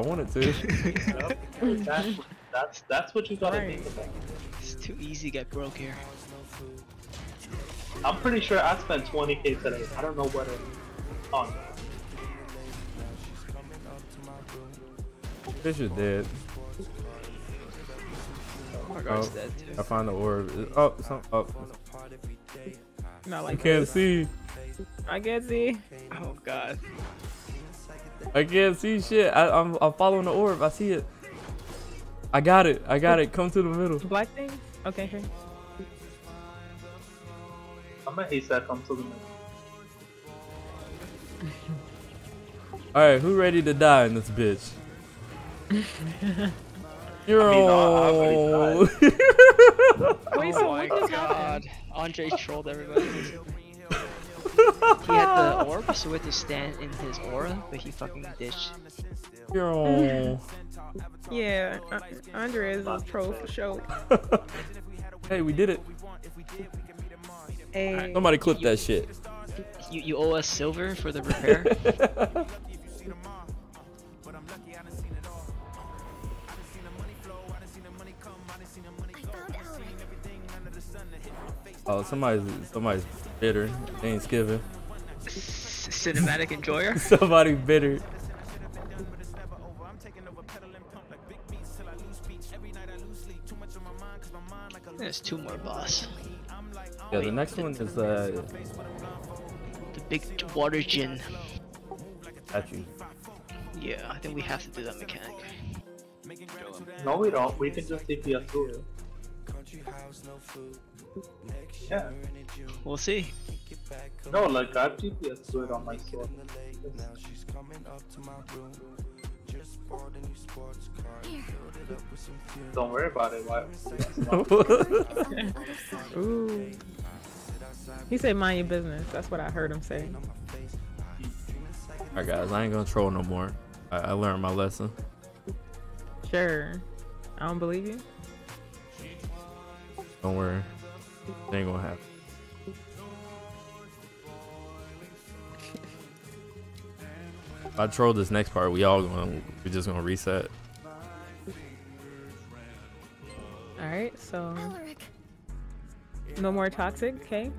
I wanted to. You know, that's what you gotta think about. It's too easy to get broke here. I'm pretty sure I spent 20k today. I don't know what it is on. Fish is dead. Oh, dead too. I found the orb. Oh, some up. Oh. Not like I can't see. I can't see. Oh god. I can't see shit. I'm following the orb. I see it. I got it. I got it. Come to the middle. Black thing? Okay, sure. I'm gonna ace that. Come to the middle. All right, who ready to die in this bitch? You're old. Oh my god. Andre trolled everybody. He had the orb, so it had to stand in his aura, but he fucking ditched. Yo. Yeah, Andre is a troll for sure. Hey, we did it. Hey. Somebody clip that shit. You owe us silver for the repair. Oh, somebody's bitter. They ain't skipping. Cinematic enjoyer. Somebody bitter. There's two more boss. Yeah, the next one is the big water gin. Got you. Yeah, I think we have to do that mechanic. No, we don't. We can just take the Azul. Yeah, we'll see. No, like I have GPS to it on my sword. Now she's coming up to my room. Just bought a new sports car. Filled it up with some fuel. Don't worry about it. Ooh. He said, "Mind your business." That's what I heard him say. Alright, guys, I ain't gonna troll no more. I learned my lesson. Sure. I don't believe you. Don't worry. It ain't gonna happen. If I troll this next part, we just gonna reset. Alright, so no more toxic, okay?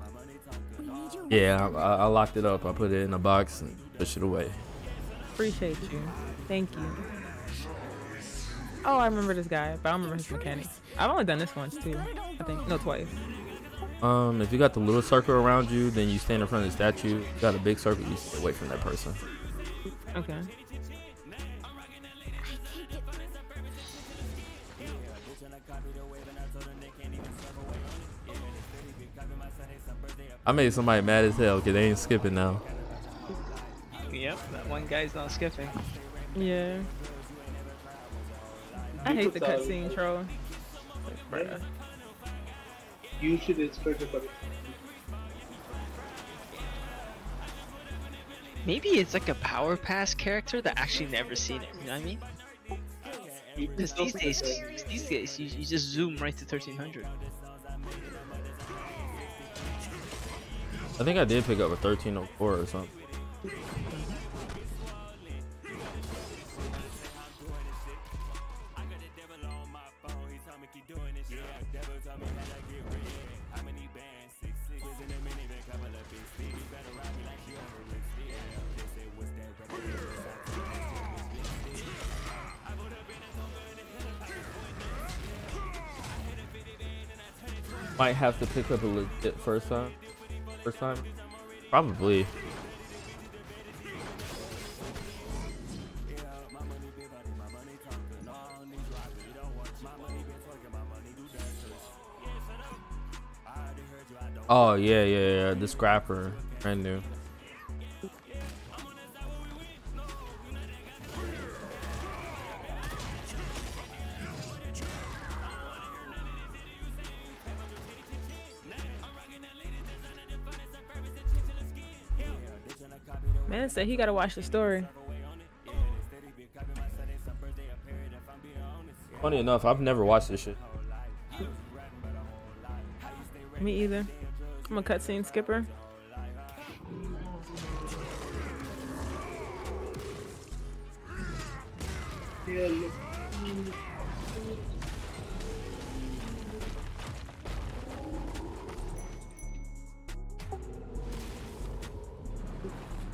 Yeah, I locked it up. I put it in a box and pushed it away. Appreciate you. Thank you. Oh, I remember this guy, but I don't remember his mechanics. I've only done this once too, I think. No, twice. If you got the little circle around you, then you stand in front of the statue. If you got a big circle, you stay away from that person. Okay. I made somebody mad as hell because they ain't skipping now. Yep, that one guy's not skipping. Yeah. I hate the cutscene troll. Yeah. You should expect it. Maybe it's like a power pass character that actually never seen it. You know what I mean? Because these days, you just zoom right to 1300. I think I did pick up a 1304 or something. Might have to pick up a legit first time? Probably. Oh, yeah. The scrapper. Brand new. Man said he gotta watch the story. Funny enough, I've never watched this shit. Me either. I'm a cutscene skipper. kill.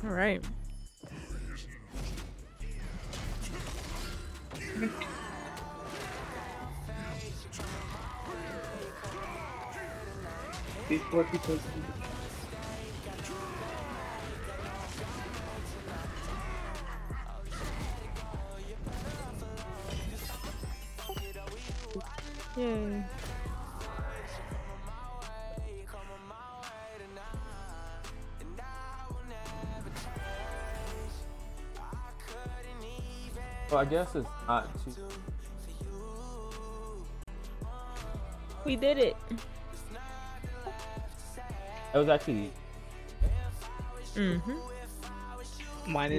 All right. People. Yay. Well, I guess it's not too. We did it. That was actually. Mm-hmm. Minus